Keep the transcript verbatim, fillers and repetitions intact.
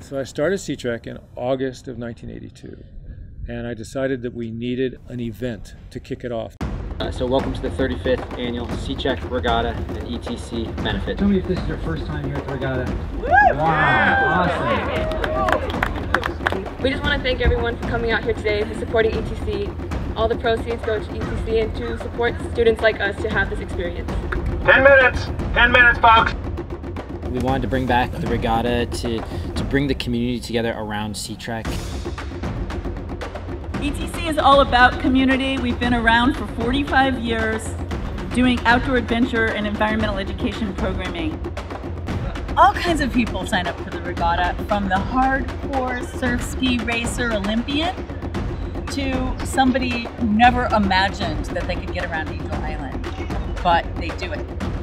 So I started Sea Trek in August of nineteen eighty-two, and I decided that we needed an event to kick it off. Uh, so welcome to the thirty-fifth Annual Sea Trek Regatta and E T C Benefit. Tell me if this is your first time here at the regatta. Woo! Wow, awesome. We just want to thank everyone for coming out here today, for supporting E T C. All the proceeds go to E T C and to support students like us to have this experience. Ten minutes! Ten minutes, folks! We wanted to bring back the regatta to, to bring the community together around Sea Trek. E T C is all about community. We've been around for forty-five years doing outdoor adventure and environmental education programming. All kinds of people sign up for the regatta, from the hardcore surf ski racer Olympian to somebody who never imagined that they could get around Eagle Island, but they do it.